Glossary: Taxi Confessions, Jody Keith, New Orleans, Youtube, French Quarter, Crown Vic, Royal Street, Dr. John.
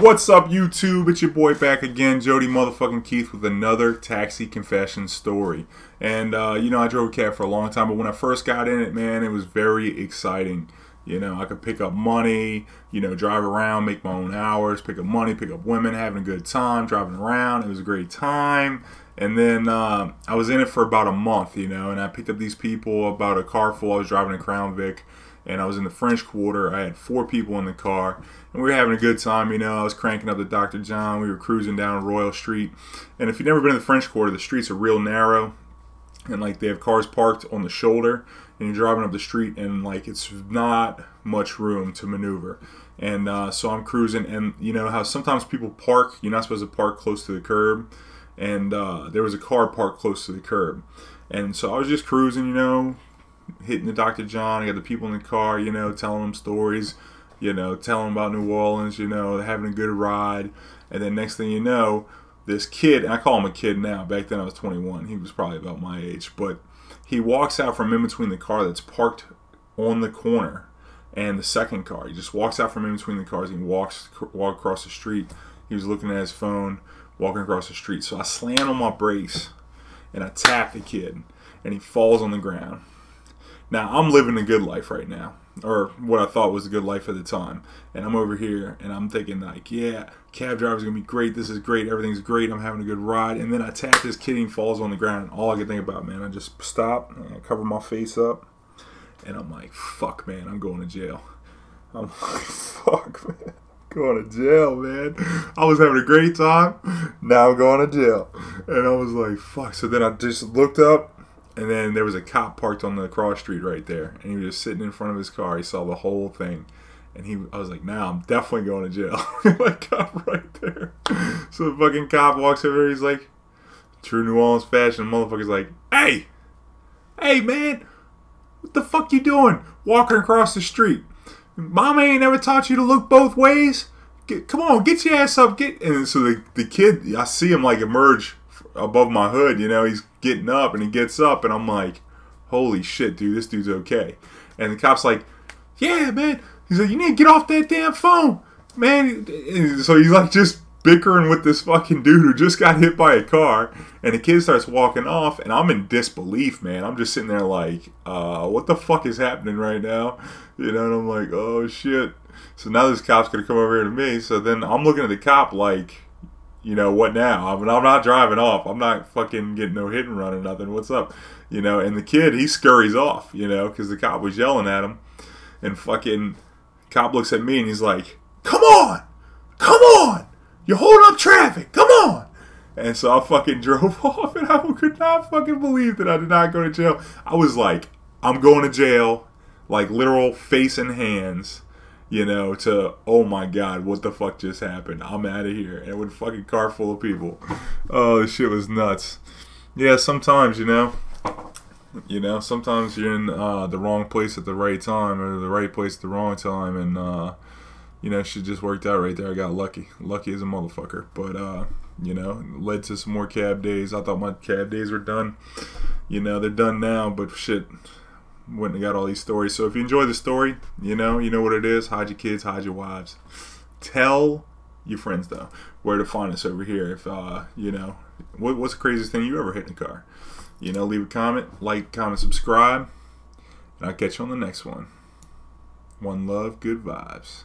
What's up, YouTube? It's your boy back again, Jody motherfucking Keith, with another taxi confession story. And, you know, I drove a cab for a long time, but when I first got in it, man, it was very exciting. You know, I could pick up money, you know, drive around, make my own hours, pick up money, pick up women, having a good time, driving around. It was a great time. And then I was in it for about a month, you know, and I picked up these people about a car full. I was driving a Crown Vic, and I was in the French Quarter. I had four people in the car, and we were having a good time, you know. I was cranking up the Dr. John. We were cruising down Royal Street. And if you've never been in the French Quarter, the streets are real narrow, and, like, they have cars parked on the shoulder, and you're driving up the street, and, like, it's not much room to maneuver. And so I'm cruising, and you know how sometimes people park. You're not supposed to park close to the curb. And there was a car parked close to the curb. And so I was just cruising, you know, hitting the Dr. John. I got the people in the car, you know, telling them stories, you know, telling them about New Orleans, you know, having a good ride. And then next thing you know, this kid, and I call him a kid now. Back then I was 21. He was probably about my age. But he walks out from in between the car that's parked on the corner and the second car. He just walks out from in between the cars, and he walks across the street. He was looking at his phone, walking across the street. So I slam on my brakes, and I tap the kid, and he falls on the ground. Now, I'm living a good life right now, or what I thought was a good life at the time. And I'm over here, and I'm thinking, like, yeah, cab driver's going to be great. This is great. Everything's great. I'm having a good ride. And then I tap this kid, and he falls on the ground. And all I could think about, man, I just stop, and I cover my face up, and I'm like, fuck, man, I'm going to jail. I'm like, fuck, man. Going to jail, man. I was having a great time. Now I'm going to jail. And I was like, fuck. So then I just looked up, and then there was a cop parked on the cross street right there. And he was just sitting in front of his car. He saw the whole thing. And I was like, nah, I'm definitely going to jail. Like, cop right there. So the fucking cop walks over. He's like, true New Orleans fashion, the motherfucker's like, hey, hey, man, what the fuck you doing walking across the street? Mama ain't ever taught you to look both ways. Come on, get your ass up. And so the kid, I see him, like, emerge above my hood. You know, he's getting up, and he gets up, and I'm like, holy shit, dude, this dude's okay. And the cop's like, yeah, man. He's like, you need to get off that damn phone, man. And so he's, like, just bickering with this fucking dude who just got hit by a car. And the kid starts walking off, and I'm in disbelief, man. I'm just sitting there like, what the fuck is happening right now? You know, and I'm like, oh shit. So now this cop's gonna come over here to me. So then I'm looking at the cop like, you know, what now? I mean, I'm not driving off. I'm not fucking getting no hit and run or nothing. What's up? You know, and the kid, he scurries off, you know, because the cop was yelling at him. And fucking cop looks at me, and he's like, come on! Come on! You're holding up traffic. Come on. And so I fucking drove off, and I could not fucking believe that I did not go to jail. I was like, I'm going to jail, like, literal face and hands, you know, to, oh my God, what the fuck just happened? I'm out of here. And with a fucking car full of people. Oh, this shit was nuts. Yeah, sometimes, you know, sometimes you're in the wrong place at the right time, or the right place at the wrong time, and, you know, shit just worked out right there. I got lucky. Lucky as a motherfucker. But, you know, led to some more cab days. I thought my cab days were done. You know, they're done now, but shit, went and got all these stories. So if you enjoy the story, you know what it is. Hide your kids, hide your wives. Tell your friends, though, where to find us over here. If, you know, what's the craziest thing you ever hit in a car? You know, leave a comment, like, comment, subscribe. And I'll catch you on the next one. One love, good vibes.